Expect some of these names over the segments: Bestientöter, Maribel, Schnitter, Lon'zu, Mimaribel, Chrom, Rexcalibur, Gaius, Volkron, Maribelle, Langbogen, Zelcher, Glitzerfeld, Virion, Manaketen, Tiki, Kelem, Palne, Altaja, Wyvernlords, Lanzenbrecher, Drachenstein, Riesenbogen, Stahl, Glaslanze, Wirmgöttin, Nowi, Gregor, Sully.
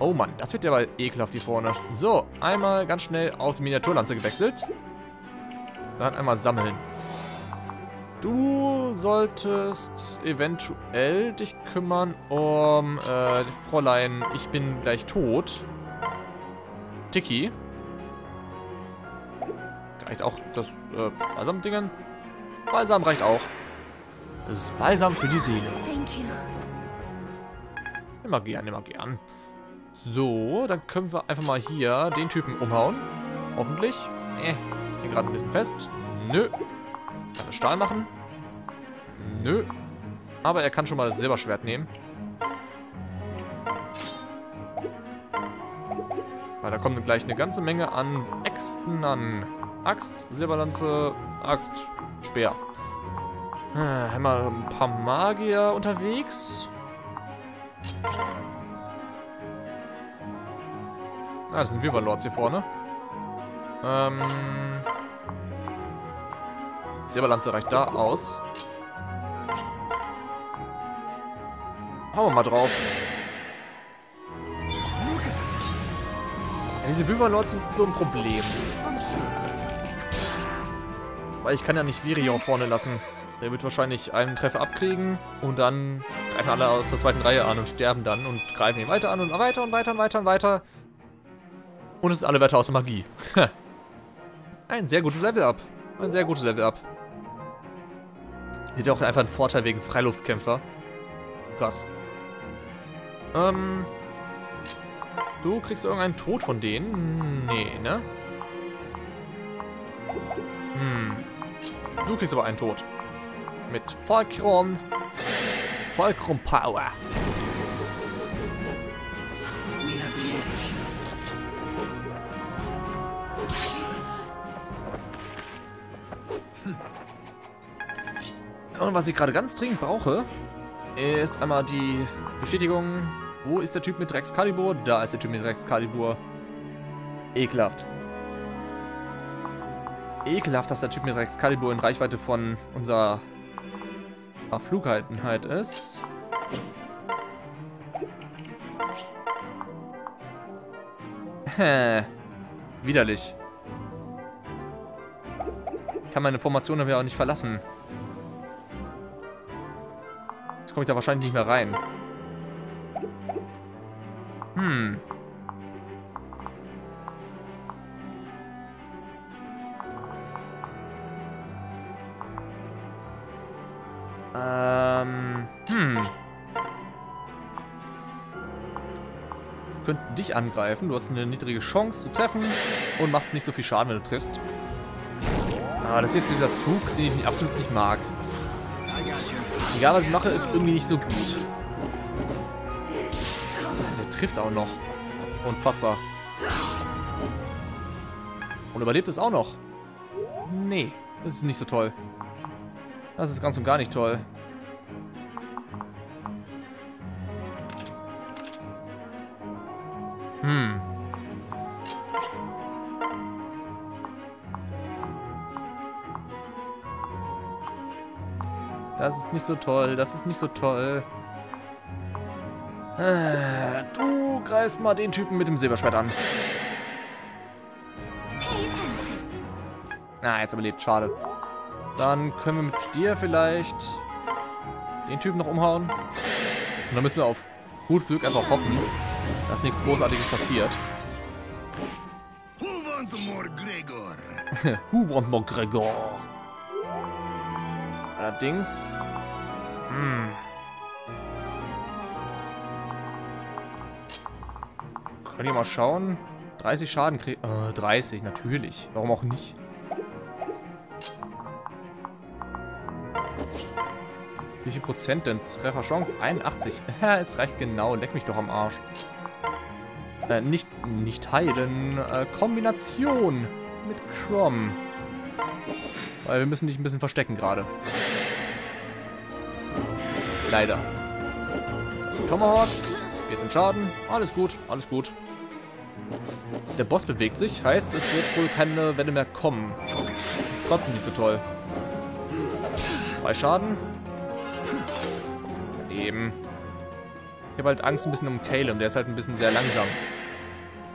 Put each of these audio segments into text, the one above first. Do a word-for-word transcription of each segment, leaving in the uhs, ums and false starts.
Oh Mann, das wird ja mal ekelhaft hier vorne. So, einmal ganz schnell auf die Miniaturlanze gewechselt. Dann einmal sammeln. Du solltest eventuell dich kümmern um äh, Fräulein, ich bin gleich tot. Tiki. Reicht auch das äh, Balsam-Dingen? Balsam reicht auch. Das ist Balsam für die Seele. Immer gern, immer gern. So, dann können wir einfach mal hier den Typen umhauen. Hoffentlich. Äh, hier gerade ein bisschen fest. Nö. Kann er Stahl machen? Nö. Aber er kann schon mal das Silberschwert nehmen. Weil da kommt gleich eine ganze Menge an Äxten an. Axt, Silberlanze, Axt, Speer. Äh, haben wir ein paar Magier unterwegs? Ah, das sind Wirmgöttin hier vorne. Ähm. Silberlanze reicht da aus. Hauen wir mal drauf. Ja, diese Wyvernlords sind so ein Problem. Weil ich kann ja nicht Virion vorne lassen. Der wird wahrscheinlich einen Treffer abkriegen und dann greifen alle aus der zweiten Reihe an und sterben dann und greifen ihn weiter an und weiter und weiter und weiter und weiter. Und es sind alle Werte aus der Magie. Ein sehr gutes Level-Up. Ein sehr gutes Level-Up. Sieht ja auch einfach einen Vorteil wegen Freiluftkämpfer. Krass. Ähm. Du kriegst irgendeinen Tod von denen? Nee, ne? Hm. Du kriegst aber einen Tod. Mit Volkron. Volkron Power. Und was ich gerade ganz dringend brauche, ist einmal die Bestätigung. Wo ist der Typ mit Rexcalibur? Da ist der Typ mit Rexcalibur. Ekelhaft. Ekelhaft, dass der Typ mit Rexcalibur in Reichweite von unserer Flugeinheit ist. Hä. Widerlich. Ich kann meine Formation aber auch nicht verlassen. Jetzt komme ich da wahrscheinlich nicht mehr rein. Hm. Ähm. Hm. Wir könnten dich angreifen. Du hast eine niedrige Chance zu treffen und machst nicht so viel Schaden, wenn du triffst. Ah, das ist jetzt dieser Zug, den ich absolut nicht mag. Egal, was ich mache, ist irgendwie nicht so gut. Der trifft auch noch. Unfassbar. Und überlebt es auch noch. Nee, das ist nicht so toll. Das ist ganz und gar nicht toll. Hm. Das ist nicht so toll, das ist nicht so toll. Du greifst mal den Typen mit dem Silberschwert an. Ah, jetzt überlebt, schade. Dann können wir mit dir vielleicht den Typen noch umhauen. Und dann müssen wir auf gut Glück einfach hoffen, dass nichts Großartiges passiert. Who want more Gregor? Who want more Gregor? Allerdings. Hm. Könnt ihr mal schauen? dreißig Schaden kriegt. Äh, dreißig, natürlich. Warum auch nicht? Wie viel Prozent denn? Trefferchance? einundachtzig. Es reicht genau. Leck mich doch am Arsch. Äh, nicht, nicht heilen. Äh, Kombination mit Chrom. Weil wir müssen dich ein bisschen verstecken gerade. Leider. Tomahawk. Jetzt in Schaden. Alles gut, alles gut. Der Boss bewegt sich. Heißt, es wird wohl keine Wände mehr kommen. Ist trotzdem nicht so toll. Zwei Schaden. Eben. Ich habe halt Angst ein bisschen um Kelem. Der ist halt ein bisschen sehr langsam.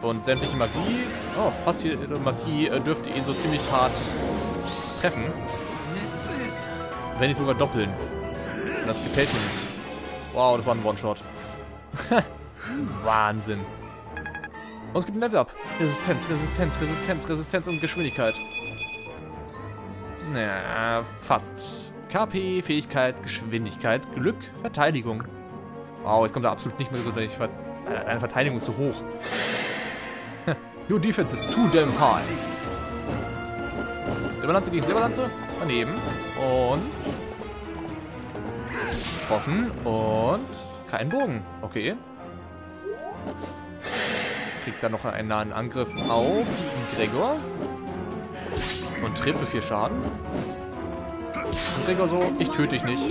Und sämtliche Magie, oh, fast jede Magie dürfte ihn so ziemlich hart treffen. Wenn nicht sogar doppeln. Und das gefällt mir nicht. Wow, das war ein One-Shot. Wahnsinn. Und es gibt ein Level-Up. Resistenz, Resistenz, Resistenz, Resistenz und Geschwindigkeit. Naja, fast. K P, Fähigkeit, Geschwindigkeit, Glück, Verteidigung. Wow, jetzt kommt er absolut nicht mehr so, dass ich ver deine Verteidigung ist so hoch. Your defense is too damn high. Silberlanze gegen Silberlanze. Daneben. Und... offen. Und... kein Bogen. Okay. Kriegt dann noch einen nahen Angriff auf Gregor. Und trifft für vier Schaden. Und Gregor so, ich töte dich nicht.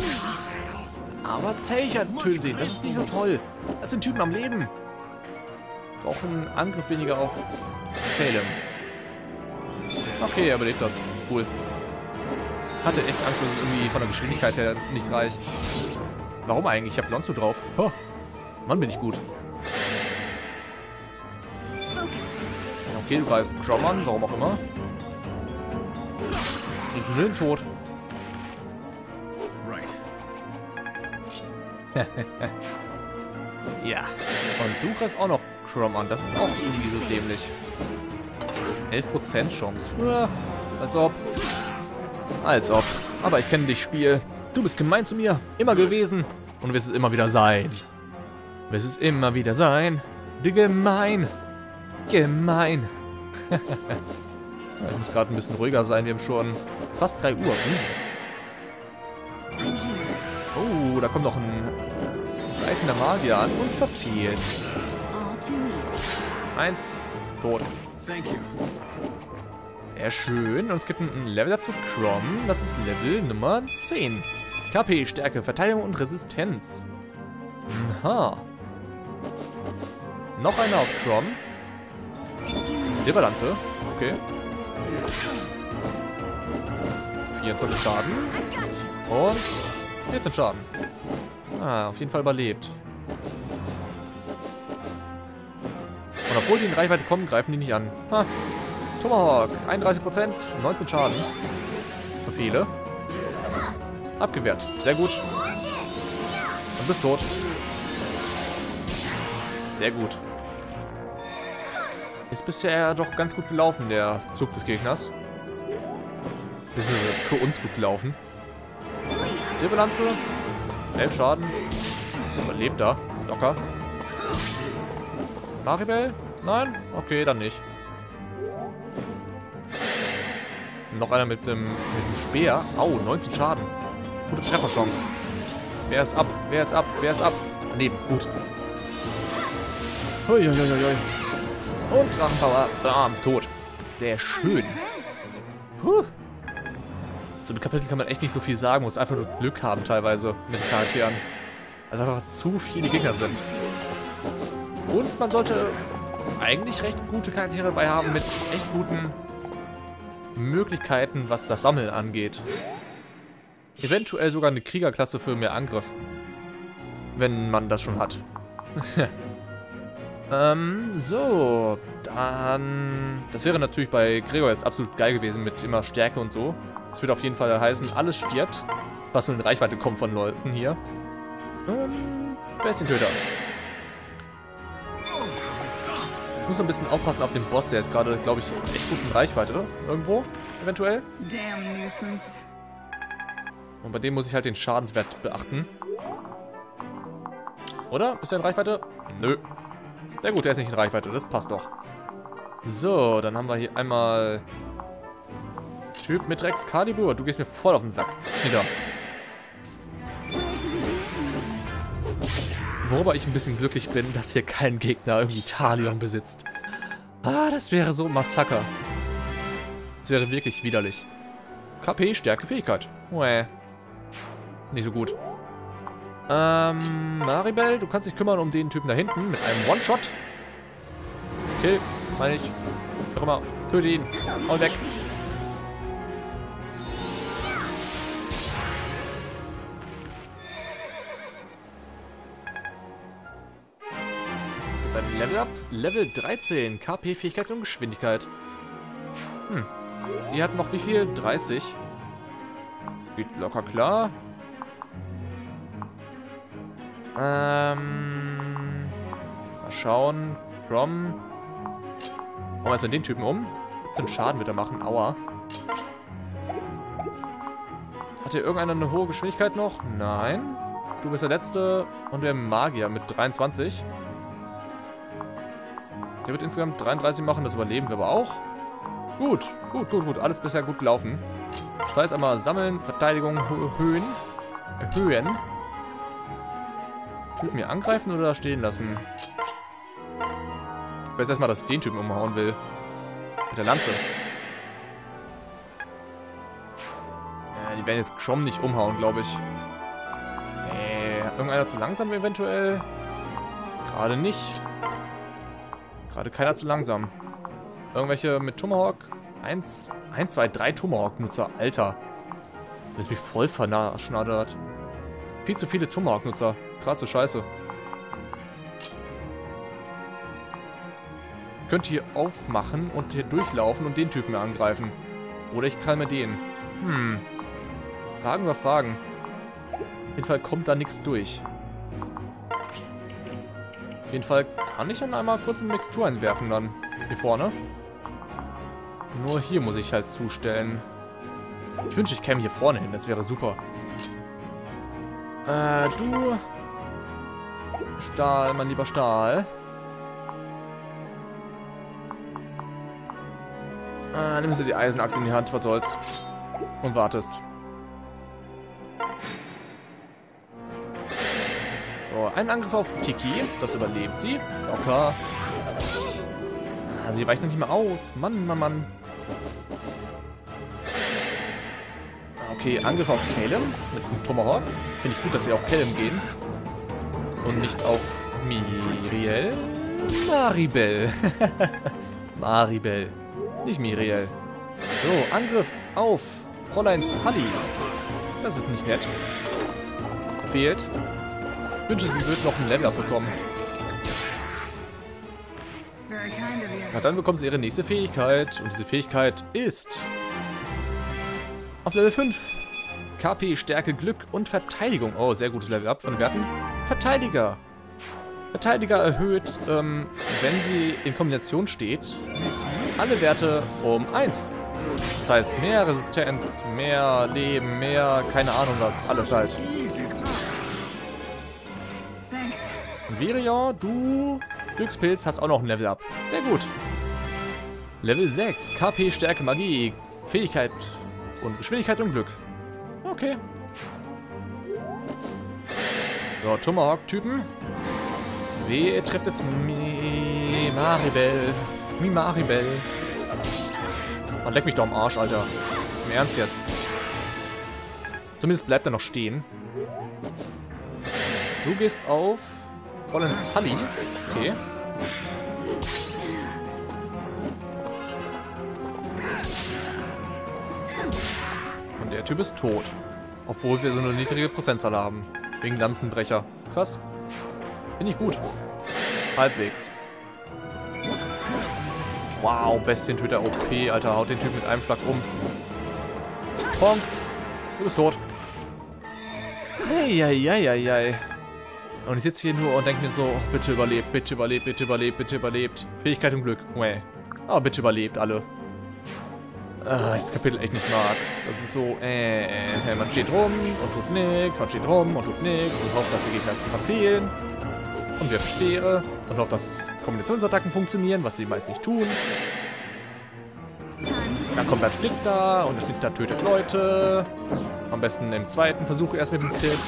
Aber Zelcher tötet ihn. Das ist nicht so toll. Das sind Typen am Leben. Brauchen einen Angriff weniger auf Kelem. Okay, er überlebt das. Cool. Hatte echt Angst, dass es irgendwie von der Geschwindigkeit her nicht reicht. Warum eigentlich? Ich habe Lon'zu drauf. Oh, Mann, bin ich gut. Okay, du greifst Chrom an, warum auch immer. Ich bin tot. Ja. Und du greifst auch noch Chrom an. Das ist auch irgendwie so dämlich. elf Prozent Chance. Ja, als ob. Als ob. Aber ich kenne dich, Spiel. Du bist gemein zu mir. Immer gewesen. Und wirst es immer wieder sein. Wirst es immer wieder sein. Du gemein. Gemein. Ich muss gerade ein bisschen ruhiger sein. Wir haben schon fast drei Uhr. Hm? Oh, da kommt noch ein reitender Magier an und verfehlt. Eins. Tot. Sehr schön. Und es gibt ein Level-Up für Chrom. Das ist Level Nummer zehn. K P, Stärke, Verteidigung und Resistenz. Aha. Noch einer auf Chrom. Silberlanze. Okay. vierundzwanzig Schaden. Und vierzehn Schaden. Ah, auf jeden Fall überlebt. Und obwohl die in Reichweite kommen, greifen die nicht an. Ha. Tomahawk, einunddreißig Prozent, neunzehn Schaden. Zu viele. Abgewehrt, sehr gut. Und bist tot. Sehr gut. Ist bisher doch ganz gut gelaufen, der Zug des Gegners. Ist für uns gut gelaufen. Silberlanze, elf Schaden. Überlebt da, locker. Maribelle? Nein? Okay, dann nicht. Noch einer mit dem, mit dem Speer. Au, neunzehn Schaden. Gute Trefferchance. Wer ist ab? Wer ist ab? Wer ist ab? Daneben. Gut. Ui, ui, ui, ui. Und Drachenpower. Bam, tot. Sehr schön. Puh. Zu dem Kapitel kann man echt nicht so viel sagen. Man muss einfach nur Glück haben teilweise mit den Charakteren. Also einfach zu viele Gegner sind. Und man sollte eigentlich recht gute Charaktere dabei haben mit echt guten Möglichkeiten, was das Sammeln angeht. Eventuell sogar eine Kriegerklasse für mehr Angriff. Wenn man das schon hat. ähm, so. Dann... das wäre natürlich bei Gregor jetzt absolut geil gewesen mit immer Stärke und so. Das würde auf jeden Fall heißen, alles stirbt, was nur in Reichweite kommt von Leuten hier. Ähm, Bestientöter. Ich muss ein bisschen aufpassen auf den Boss, der ist gerade, glaube ich, echt gut in Reichweite, oder? Irgendwo, eventuell. Und bei dem muss ich halt den Schadenswert beachten. Oder? Ist er in Reichweite? Nö. Na gut, er ist nicht in Reichweite, das passt doch. So, dann haben wir hier einmal... Typ mit Rexcalibur, du gehst mir voll auf den Sack. Schnitter. Worüber ich ein bisschen glücklich bin, dass hier kein Gegner irgendwie Talion besitzt. Ah, das wäre so ein Massaker. Das wäre wirklich widerlich. K P, Stärke, Fähigkeit. Uäh. Nicht so gut. Ähm, Maribel, du kannst dich kümmern um den Typen da hinten mit einem One-Shot. Kill, meine ich. Komm mal, töte ihn. Und weg. Beim Level-Up Level dreizehn. K P, Fähigkeit und Geschwindigkeit. Hm. Die hat noch wie viel? dreißig. Geht locker klar. Ähm. Mal schauen. Chrom. Machen wir erstmal den Typen um. siebzehn Schaden wird er machen. Aua. Hat hier irgendeiner eine hohe Geschwindigkeit noch? Nein. Du bist der Letzte und der Magier mit dreiundzwanzig. Der wird insgesamt dreiunddreißig machen, das überleben wir aber auch. Gut, gut, gut, gut. Alles bisher gut gelaufen. Das heißt einmal sammeln, Verteidigung erhöhen. Erhöhen. Typen hier angreifen oder stehen lassen? Ich weiß erstmal, dass ich den Typen umhauen will. Mit der Lanze. Ja, die werden jetzt schon nicht umhauen, glaube ich. Nee, irgendeiner zu langsam eventuell? Gerade nicht. Gerade keiner zu langsam. Irgendwelche mit Tomahawk. eins, zwei, drei Tomahawk-Nutzer. Alter. Das ist mich voll verschnattert. Viel zu viele Tomahawk-Nutzer. Krasse Scheiße. Ich könnte hier aufmachen und hier durchlaufen und den Typen angreifen. Oder ich kann mir den. Hm. Fragen wir Fragen. Auf jeden Fall kommt da nichts durch. Auf jeden Fall kann ich dann einmal kurz eine Mixtur einwerfen dann. Hier vorne. Nur hier muss ich halt zustellen. Ich wünsche, ich käme hier vorne hin. Das wäre super. Äh, du. Stahl, mein lieber Stahl. Äh, nimmst du die Eisenachse in die Hand. Was soll's. Und wartest. Ein Angriff auf Tiki, das überlebt sie. Locker. Ah, sie weicht noch nicht mehr aus. Mann, Mann, Mann. Okay, Angriff auf Kelem mit einem Tomahawk. Finde ich gut, dass sie auf Kelem gehen. Und nicht auf Miriel. Maribel. Maribel. Nicht Miriel. So, Angriff auf Fräulein Sully. Das ist nicht nett. Fehlt. Ich wünsche, sie wird noch ein Level-Up bekommen. Na, dann bekommt sie ihre nächste Fähigkeit. Und diese Fähigkeit ist... auf Level fünf. K P, Stärke, Glück und Verteidigung. Oh, sehr gutes Level-Up von den Werten. Verteidiger. Verteidiger erhöht, ähm, wenn sie in Kombination steht, alle Werte um eins. Das heißt, mehr Resistenz, mehr Leben, mehr... keine Ahnung was. Alles halt. Virion, du Glückspilz, hast auch noch ein Level-Up. Sehr gut. Level sechs. K P, Stärke, Magie, Fähigkeit und Geschwindigkeit und Glück. Okay. So, Tomahawk-Typen. Wer trifft jetzt Mimaribel? Mimaribel. Man leck mich doch am Arsch, Alter. Im Ernst jetzt. Zumindest bleibt er noch stehen. Du gehst auf... Wollen Sully. Okay. Und der Typ ist tot. Obwohl wir so eine niedrige Prozentzahl haben. Wegen Lanzenbrecher. Krass. Finde ich gut. Halbwegs. Wow, Bestientöter O P, Alter. Haut den Typ mit einem Schlag um. Bonk. Du bist tot. Hey, hey, hey, hey, hey. Und ich sitze hier nur und denke mir so, bitte überlebt, bitte überlebt, bitte überlebt, bitte überlebt. Fähigkeit und Glück. Uäh. Aber bitte überlebt alle. Ah, ich das Kapitel echt nicht mag. Das ist so, äh, man steht rum und tut nichts, man steht rum und tut nichts und hofft, dass die Gegner verfehlen. Und wirft Speere und hofft, dass Kombinationsattacken funktionieren, was sie meist nicht tun. Dann kommt der Schnitter und der Schnitter tötet Leute. Am besten im zweiten Versuch erst mit dem Crit.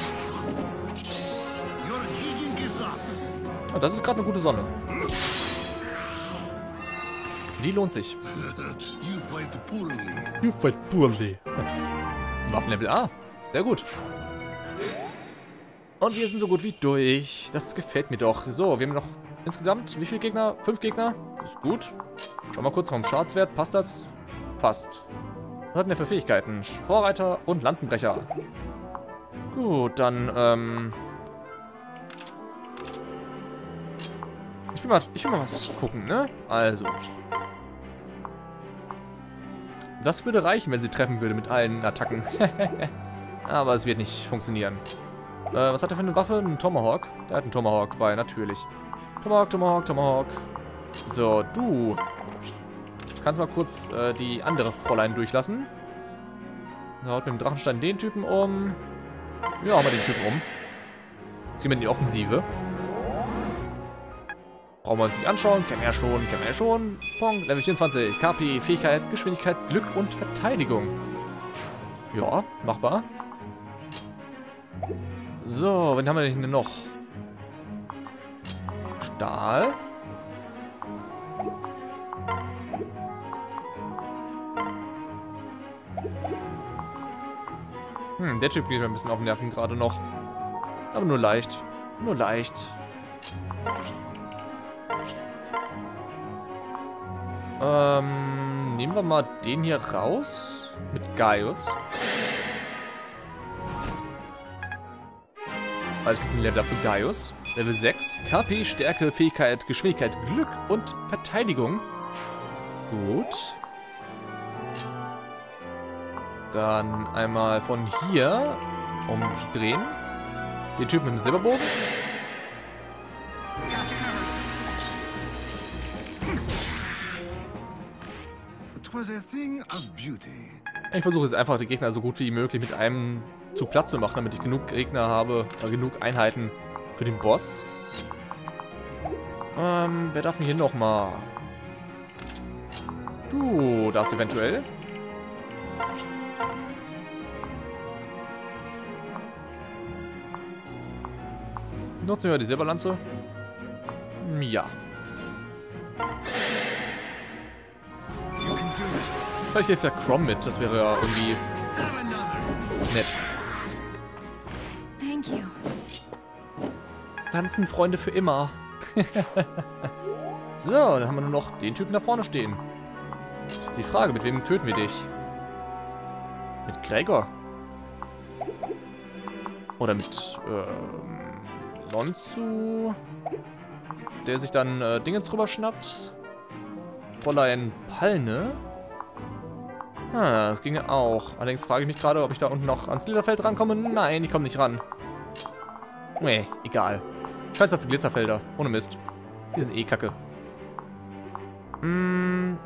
Oh, das ist gerade eine gute Sonne. Die lohnt sich. You fight poorly. You fight poorly. Waffenlevel A. Sehr gut. Und wir sind so gut wie durch. Das gefällt mir doch. So, wir haben noch insgesamt wie viele Gegner? Fünf Gegner. Das ist gut. Schau mal kurz vom Schadenswert. Passt das? Fast. Was hat denn der für Fähigkeiten? Vorreiter und Lanzenbrecher. Gut, dann, ähm... ich will mal, ich will mal was gucken, ne? Also. Das würde reichen, wenn sie treffen würde mit allen Attacken. Aber es wird nicht funktionieren. Äh, was hat er für eine Waffe? Ein Tomahawk? Der hat einen Tomahawk bei, natürlich. Tomahawk, Tomahawk, Tomahawk. So, du. Kannst mal kurz äh, die andere Fräulein durchlassen. Da haut mit dem Drachenstein den Typen um. Ja, hau mal den Typen um. Ziehen wir in die Offensive. Brauchen wir uns nicht anschauen. Kennen wir ja schon, kennen wir ja schon. Pong, Level vierundzwanzig. K P, Fähigkeit, Geschwindigkeit, Glück und Verteidigung. Ja, machbar. So, wen haben wir denn noch? Stahl. Hm, der Chip geht mir ein bisschen auf den Nerven gerade noch. Aber nur leicht. Nur leicht. Ähm, nehmen wir mal den hier raus. Mit Gaius. Also ich gebe ein Level für Gaius. Level sechs. K P, Stärke, Fähigkeit, Geschwindigkeit, Glück und Verteidigung. Gut. Dann einmal von hier umdrehen. Den Typen mit dem Silberbogen. Ich versuche jetzt einfach, die Gegner so gut wie möglich mit einem zu platt zu machen, damit ich genug Gegner habe, äh, genug Einheiten für den Boss. Ähm, wer darf denn hier nochmal? Du darfst eventuell. Nutzen wir die Silberlanze? Ja. Vielleicht hilft der Chrom mit, das wäre ja irgendwie nett. Lanzenfreunde für immer. So, dann haben wir nur noch den Typen da vorne stehen. Die Frage, mit wem töten wir dich? Mit Gregor? Oder mit, ähm... Lon'zu, der sich dann äh, Dingens rüber schnappt. Fräulein Palne. Ah, das ginge auch. Allerdings frage ich mich gerade, ob ich da unten noch ans Glitzerfeld rankomme. Nein, ich komme nicht ran. Nee, egal. Scheiß auf die Glitzerfelder. Ohne Mist. Die sind eh kacke. Hm,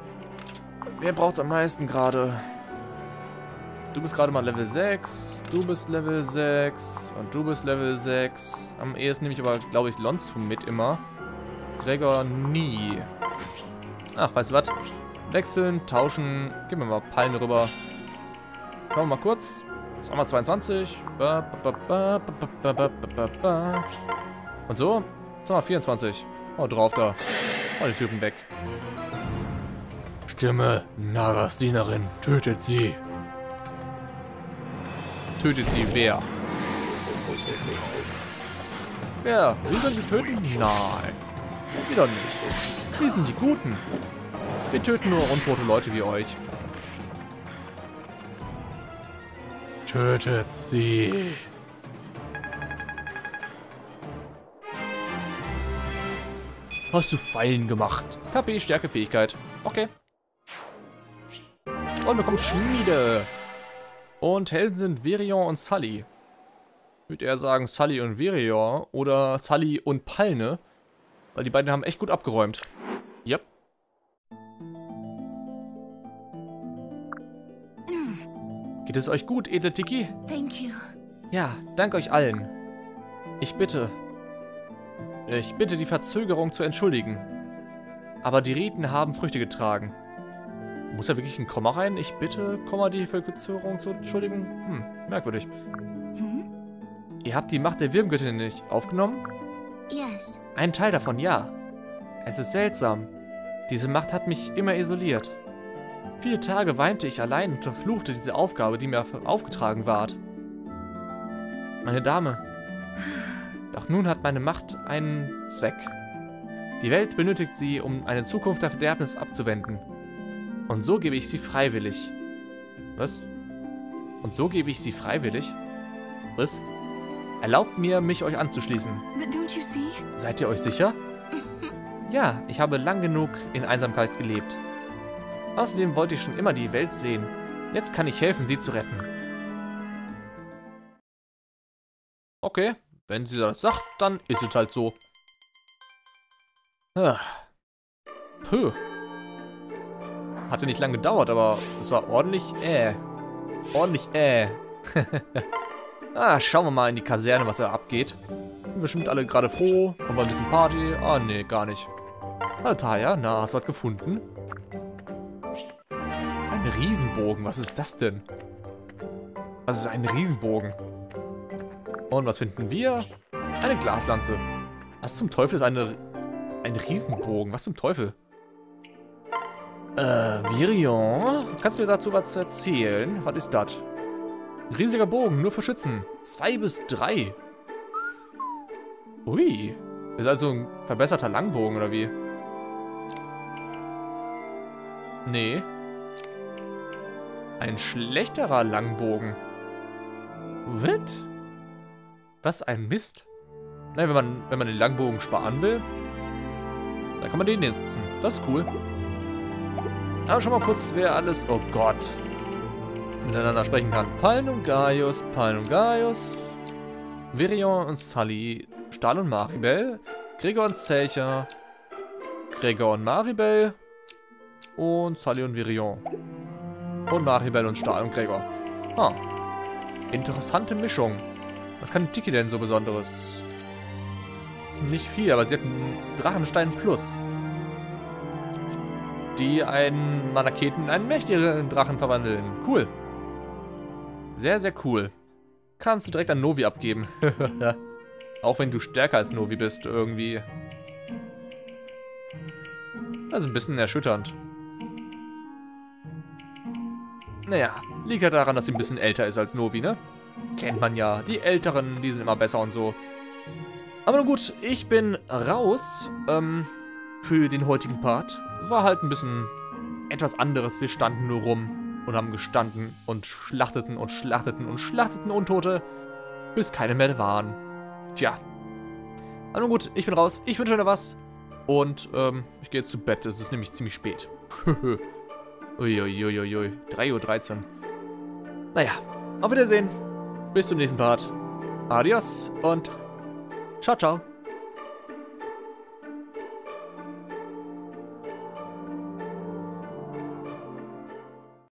wer braucht's am meisten gerade? Du bist gerade mal Level sechs, du bist Level sechs und du bist Level sechs. Am ehesten nehme ich aber, glaube ich, Lon'zu mit immer. Gregor nie. Ach, weißt du was? Wechseln, tauschen. Gib mir mal Palne rüber. Schauen wir mal kurz. Ist auch mal zweiundzwanzig. Und so. Ist auch mal vierundzwanzig. Oh, drauf da. Oh, die Typen weg. Stimme Nagas Dienerin. Tötet sie. Tötet sie wer? Ja, wir sollen sie töten? Nein. Wieder nicht. Wir sind die Guten. Wir töten nur untote Leute wie euch. Tötet sie. Hast du Fallen gemacht? K P, Stärke, Fähigkeit. Okay. Und wir kommen Schmiede. Und Helden sind Virion und Sully. Ich würde eher sagen Sully und Virion oder Sully und Palne. Weil die beiden haben echt gut abgeräumt. Yep. Geht es euch gut, edle Tiki? Thank you. Ja, dank euch allen. Ich bitte. Ich bitte die Verzögerung zu entschuldigen. Aber die Riten haben Früchte getragen. Muss da wirklich ein Komma rein? Ich bitte, Komma, die Verzögerung zu entschuldigen. Hm, merkwürdig. Hm? Ihr habt die Macht der Wirmgöttin nicht aufgenommen? Yes. Ein Teil davon, ja. Es ist seltsam. Diese Macht hat mich immer isoliert. Viele Tage weinte ich allein und verfluchte diese Aufgabe, die mir aufgetragen ward. Meine Dame. Doch nun hat meine Macht einen Zweck. Die Welt benötigt sie, um eine Zukunft der Verderbnis abzuwenden. Und so gebe ich sie freiwillig. Was? Und so gebe ich sie freiwillig? Was? Erlaubt mir, mich euch anzuschließen. Seid ihr euch sicher? Ja, ich habe lang genug in Einsamkeit gelebt. Außerdem wollte ich schon immer die Welt sehen. Jetzt kann ich helfen, sie zu retten. Okay, wenn sie das sagt, dann ist es halt so. Puh. Hatte nicht lange gedauert, aber es war ordentlich äh. Ordentlich äh. Ah, schauen wir mal in die Kaserne, was da abgeht. Sind bestimmt alle gerade froh. Haben wir ein bisschen Party? Ah, nee, gar nicht. Altaja, na, hast du was gefunden? Ein Riesenbogen, was ist das denn? Was ist ein Riesenbogen? Und was finden wir? Eine Glaslanze. Was zum Teufel ist eine... Ein Riesenbogen? Was zum Teufel? Äh, Virion? Kannst du mir dazu was erzählen? Was ist das? Ein riesiger Bogen, nur für Schützen. Zwei bis drei. Ui. Ist also ein verbesserter Langbogen, oder wie? Nee. Ein schlechterer Langbogen. What? Was ein Mist. Nein, wenn man, wenn man den Langbogen sparen will, dann kann man den nutzen. Das ist cool. Aber schon mal kurz, wer alles... Oh Gott. Miteinander sprechen kann. Palne und Gaius, Palne und Gaius. Virion und Sully. Stahl und Maribel. Gregor und Zelcher. Gregor und Maribel. Und Sully und Virion. Und Maribel und Stahl und Gregor. Ah. Interessante Mischung. Was kann Tiki denn so Besonderes? Nicht viel, aber sie hat einen Drachenstein Plus. Die einen Manaketen in einen mächtigeren Drachen verwandeln. Cool. Sehr, sehr cool. Kannst du direkt an Nowi abgeben. Auch wenn du stärker als Nowi bist, irgendwie. Also ein bisschen erschütternd. Naja, liegt ja daran, dass sie ein bisschen älter ist als Nowi, ne? Kennt man ja. Die Älteren, die sind immer besser und so. Aber nun gut, ich bin raus ähm, für den heutigen Part. War halt ein bisschen etwas anderes. Wir standen nur rum und haben gestanden und schlachteten und schlachteten und schlachteten Untote, bis keine mehr waren. Tja. Aber nun gut, ich bin raus. Ich wünsche euch noch was. Und ähm, ich gehe jetzt zu Bett. Es ist nämlich ziemlich spät. Uiuiuiui. drei Uhr dreizehn. Naja, auf Wiedersehen. Bis zum nächsten Part. Adios und ciao, ciao.